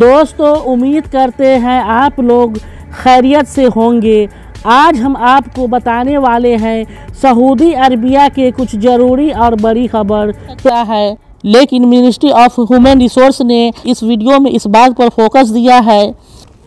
दोस्तों, उम्मीद करते हैं आप लोग खैरियत से होंगे। आज हम आपको बताने वाले हैं सऊदी अरबिया के कुछ ज़रूरी और बड़ी खबर क्या है। लेकिन मिनिस्ट्री ऑफ ह्यूमन रिसोर्स ने इस वीडियो में इस बात पर फोकस दिया है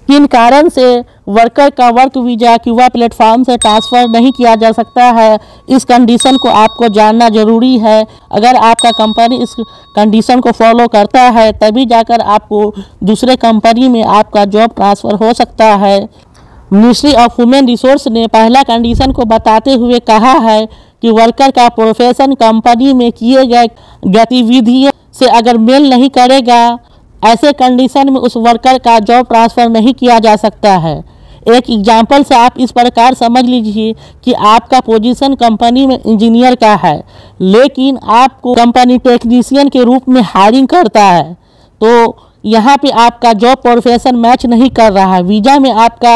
किन कारण से वर्कर का वर्क वीज़ा क्यूवा प्लेटफॉर्म से ट्रांसफ़र नहीं किया जा सकता है। इस कंडीशन को आपको जानना ज़रूरी है। अगर आपका कंपनी इस कंडीशन को फॉलो करता है तभी जाकर आपको दूसरे कंपनी में आपका जॉब ट्रांसफ़र हो सकता है। मिनिस्ट्री ऑफ ह्यूमन रिसोर्स ने पहला कंडीशन को बताते हुए कहा है कि वर्कर का प्रोफेशन कंपनी में किए गए गतिविधियों से अगर मेल नहीं करेगा, ऐसे कंडीशन में उस वर्कर का जॉब ट्रांसफ़र नहीं किया जा सकता है। एक एग्जांपल से आप इस प्रकार समझ लीजिए कि आपका पोजीशन कंपनी में इंजीनियर का है, लेकिन आपको कंपनी टेक्नीशियन के रूप में हायरिंग करता है, तो यहाँ पे आपका जॉब प्रोफेशन मैच नहीं कर रहा है। वीज़ा में आपका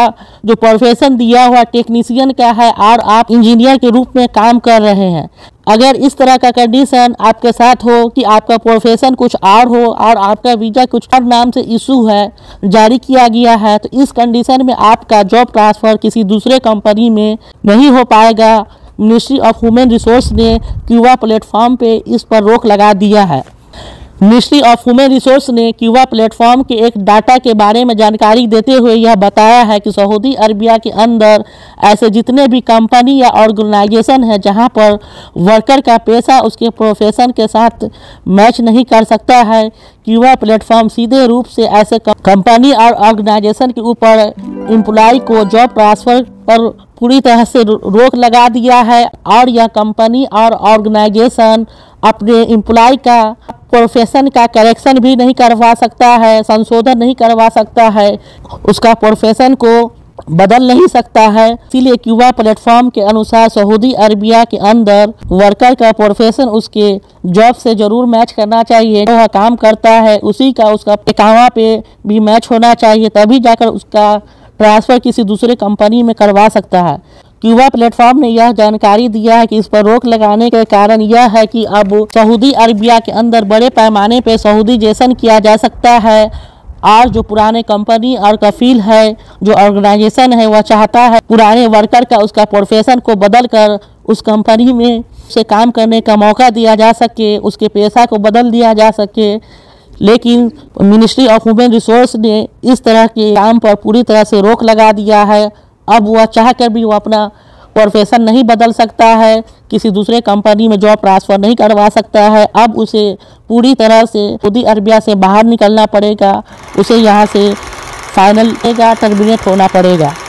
जो प्रोफेशन दिया हुआ टेक्नीशियन का है और आप इंजीनियर के रूप में काम कर रहे हैं। अगर इस तरह का कंडीशन आपके साथ हो कि आपका प्रोफेशन कुछ और हो और आपका वीज़ा कुछ और नाम से इशू है, जारी किया गया है, तो इस कंडीशन में आपका जॉब ट्रांसफ़र किसी दूसरे कंपनी में नहीं हो पाएगा। मिनिस्ट्री ऑफ ह्यूमन रिसोर्स ने क्यूवा प्लेटफॉर्म पे इस पर रोक लगा दिया है। मिनिस्ट्री ऑफ ह्यूमन रिसोर्स ने क्यूवा प्लेटफॉर्म के एक डाटा के बारे में जानकारी देते हुए यह बताया है कि सऊदी अरबिया के अंदर ऐसे जितने भी कंपनी या ऑर्गेनाइजेशन है जहां पर वर्कर का पेशा उसके प्रोफेशन के साथ मैच नहीं कर सकता है, क्यूवा प्लेटफॉर्म सीधे रूप से ऐसे कंपनी और ऑर्गेनाइजेशन के ऊपर एम्प्लॉय को जॉब ट्रांसफ़र पर पूरी तरह से रोक लगा दिया है और यह कंपनी और ऑर्गेनाइजेशन अपने एम्प्लॉय का प्रोफेशन का करेक्शन भी नहीं करवा सकता है, संशोधन नहीं करवा सकता है, उसका प्रोफेशन को बदल नहीं सकता है। इसीलिए क्यूवा प्लेटफॉर्म के अनुसार सऊदी अरबिया के अंदर वर्कर का प्रोफेशन उसके जॉब से जरूर मैच करना चाहिए। जो वह काम करता है उसी का उसका कावा पे भी मैच होना चाहिए, तभी जाकर उसका ट्रांसफ़र किसी दूसरे कंपनी में करवा सकता है। क्यूवा प्लेटफॉर्म ने यह जानकारी दिया है कि इस पर रोक लगाने के कारण यह है कि अब सऊदी अरबिया के अंदर बड़े पैमाने पर सऊदीजेशन किया जा सकता है और जो पुराने कंपनी और कफील है, जो ऑर्गेनाइजेशन है, वह चाहता है पुराने वर्कर का उसका प्रोफेशन को बदल कर उस कंपनी में से काम करने का मौका दिया जा सके, उसके पैसा को बदल दिया जा सके। लेकिन मिनिस्ट्री ऑफ ह्यूमन रिसोर्स ने इस तरह के काम पर पूरी तरह से रोक लगा दिया है। अब वह चाह कर भी वह अपना प्रोफेशन नहीं बदल सकता है, किसी दूसरे कंपनी में जॉब ट्रांसफ़र नहीं करवा सकता है। अब उसे पूरी तरह से सऊदी अरबिया से बाहर निकलना पड़ेगा, उसे यहाँ से फाइनल टर्मिनेट होना पड़ेगा।